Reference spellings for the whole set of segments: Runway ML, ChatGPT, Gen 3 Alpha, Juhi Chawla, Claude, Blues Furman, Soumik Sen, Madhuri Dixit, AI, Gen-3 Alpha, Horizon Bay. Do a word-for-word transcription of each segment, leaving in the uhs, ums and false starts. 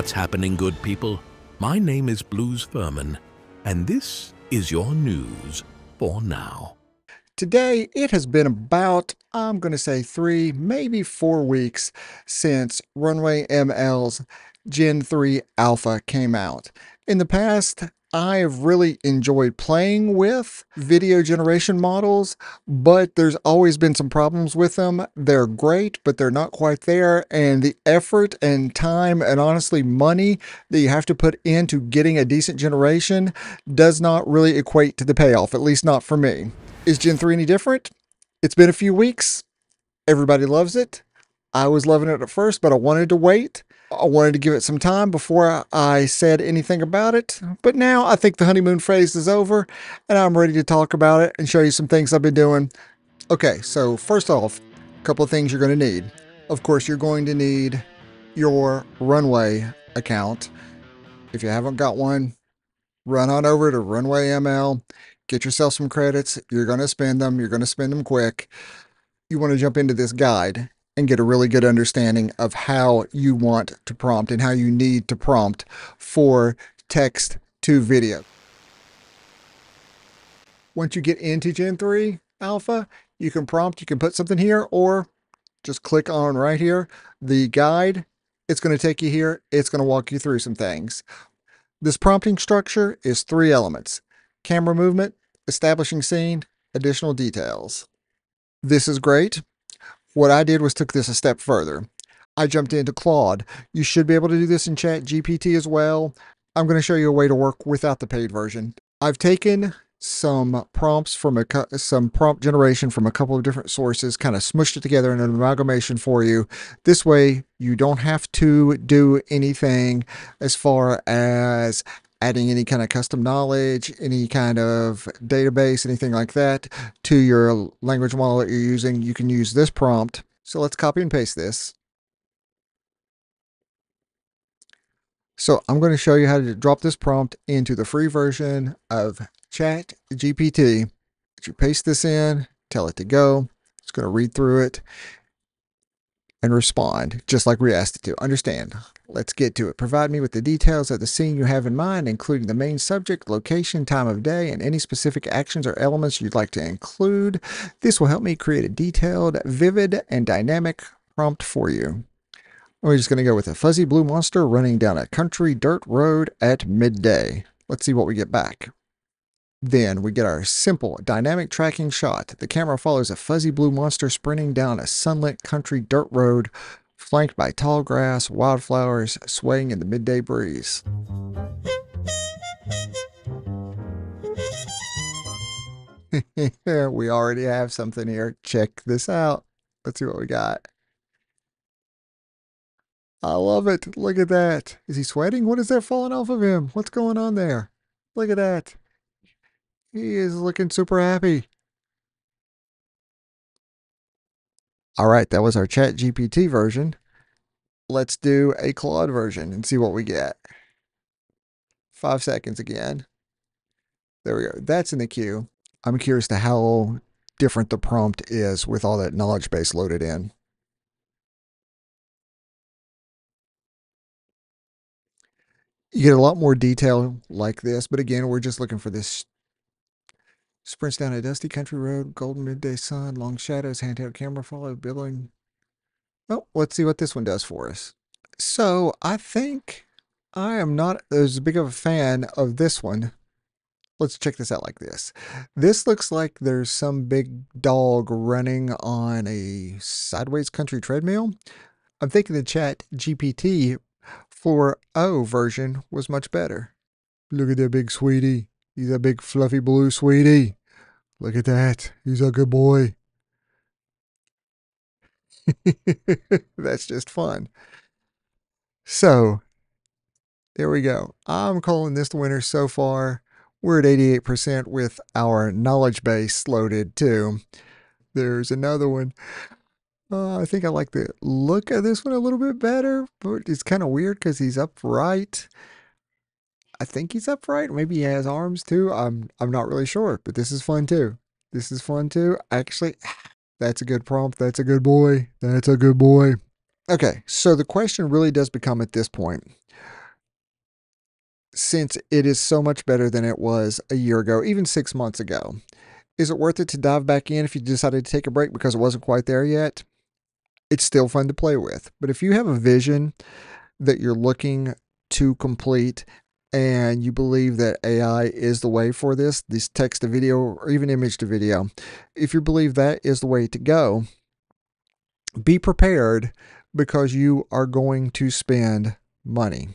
What's happening, good people? My name is Blues Furman, and this is your news for now. Today, it has been about, I'm going to say three, maybe four weeks since Runway M L's Gen three Alpha came out. In the past, I have really enjoyed playing with video generation models, but there's always been some problems with them. They're great, but they're not quite there. And the effort and time and honestly money that you have to put into getting a decent generation does not really equate to the payoff, at least not for me. Is Gen three any different? It's been a few weeks. Everybody loves it. I was loving it at first, but I wanted to wait. I wanted to give it some time before I said anything about it. But now I think the honeymoon phase is over and I'm ready to talk about it and show you some things I've been doing. Okay, so first off, a couple of things you're going to need. Of course, you're going to need your Runway account. If you haven't got one, run on over to Runway M L, get yourself some credits. You're going to spend them. You're going to spend them quick. You want to jump into this guide and get a really good understanding of how you want to prompt and how you need to prompt for text to video. Once you get into Gen three Alpha, you can prompt, you can put something here, or just click on right here, the guide. It's going to take you here. It's going to walk you through some things. This prompting structure is three elements: camera movement, establishing scene, additional details. This is great. What I did was took this a step further. I jumped into Claude. You should be able to do this in Chat G P T as well. I'm going to show you a way to work without the paid version. I've taken some prompts from a some prompt generation from a couple of different sources, kind of smushed it together in an amalgamation for you. This way, you don't have to do anything as far as adding any kind of custom knowledge, any kind of database, anything like that to your language model that you're using. You can use this prompt. So let's copy and paste this. So I'm going to show you how to drop this prompt into the free version of Chat G P T. You paste this in, tell it to go. It's going to read through it and respond just like we asked it to. Understand. Let's get to it. Provide me with the details of the scene you have in mind, including the main subject, location, time of day, and any specific actions or elements you'd like to include. This will help me create a detailed, vivid, and dynamic prompt for you. We're just going to go with a fuzzy blue monster running down a country dirt road at midday. Let's see what we get back. Then we get our simple dynamic tracking shot. The camera follows a fuzzy blue monster sprinting down a sunlit country dirt road, flanked by tall grass, wildflowers swaying in the midday breeze. We already have something here. Check this out. Let's see what we got. I love it. Look at that. Is he sweating? What is that falling off of him? What's going on there? Look at that. He is looking super happy. All right, that was our Chat G P T version. Let's do a Claude version and see what we get. Five seconds again. There we go. That's in the queue. I'm curious to how different the prompt is with all that knowledge base loaded in. You get a lot more detail like this, but again, we're just looking for this. Sprints down a dusty country road, golden midday sun, long shadows, handheld camera follow, billowing. Well, let's see what this one does for us. So I think I am not as big of a fan of this one. Let's check this out like this. This looks like there's some big dog running on a sideways country treadmill. I'm thinking the Chat G P T four point oh version was much better. Look at that big sweetie. He's a big fluffy blue sweetie. Look at that. He's a good boy. That's just fun. So, there we go. I'm calling this the winner so far. We're at eighty-eight percent with our knowledge base loaded too. There's another one. Uh, I think I like the look of this one a little bit better, but it's kind of weird because he's upright. I think he's upright. Maybe he has arms too. I'm I'm not really sure, but this is fun too. This is fun too. Actually, that's a good prompt. That's a good boy. That's a good boy. Okay, so the question really does become at this point, since it is so much better than it was a year ago, even six months ago. Is it worth it to dive back in if you decided to take a break because it wasn't quite there yet? It's still fun to play with. But if you have a vision that you're looking to complete and you believe that A I is the way for this, this text to video or even image to video, if you believe that is the way to go, be prepared because you are going to spend money.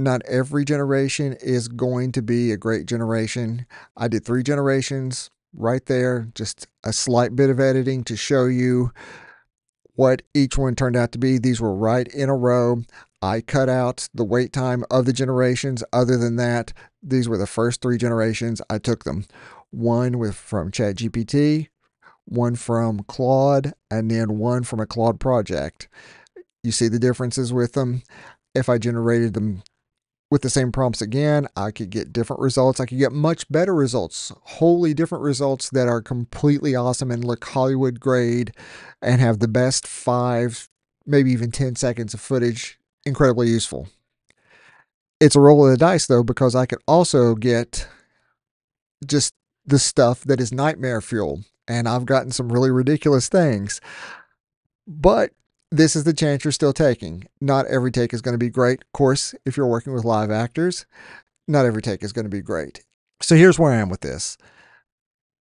Not every generation is going to be a great generation. I did three generations right there, just a slight bit of editing to show you what each one turned out to be. These were right in a row. I cut out the wait time of the generations. Other than that, these were the first three generations. I took them. One with from ChatGPT, one from Claude, and then one from a Claude project. You see the differences with them. If I generated them with the same prompts again, I could get different results. I could get much better results, wholly different results that are completely awesome and look Hollywood grade and have the best five, maybe even ten seconds of footage. Incredibly useful. It's a roll of the dice though, because I could also get just the stuff that is nightmare fuel. And I've gotten some really ridiculous things, but this is the chance you're still taking. Not every take is going to be great. Of course, if you're working with live actors, not every take is going to be great. So here's where I am with this.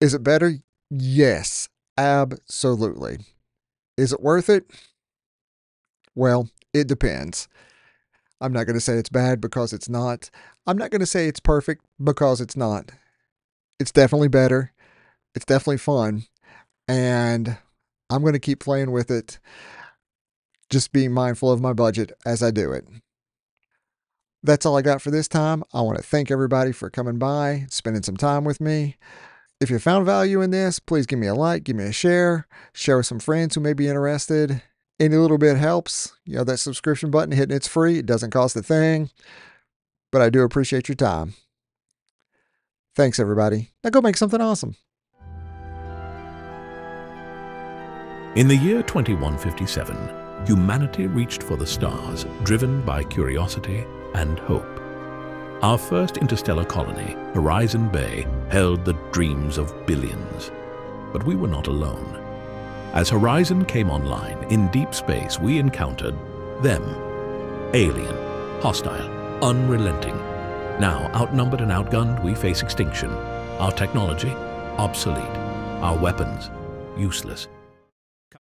Is it better? Yes, absolutely. Is it worth it? Well, it depends. I'm not going to say it's bad because it's not. I'm not going to say it's perfect because it's not. It's definitely better. It's definitely fun. And I'm going to keep playing with it. Just being mindful of my budget as I do it. That's all I got for this time. I want to thank everybody for coming by, spending some time with me. If you found value in this, please give me a like, give me a share, share with some friends who may be interested. Any little bit helps. You know, that subscription button hitting, it's free. It doesn't cost a thing, but I do appreciate your time. Thanks, everybody. Now go make something awesome. In the year twenty-one fifty-seven, humanity reached for the stars, driven by curiosity and hope. Our first interstellar colony, Horizon Bay, held the dreams of billions. But we were not alone. As Horizon came online, in deep space we encountered them. Alien, hostile, unrelenting. Now outnumbered and outgunned, we face extinction. Our technology, obsolete. Our weapons, useless.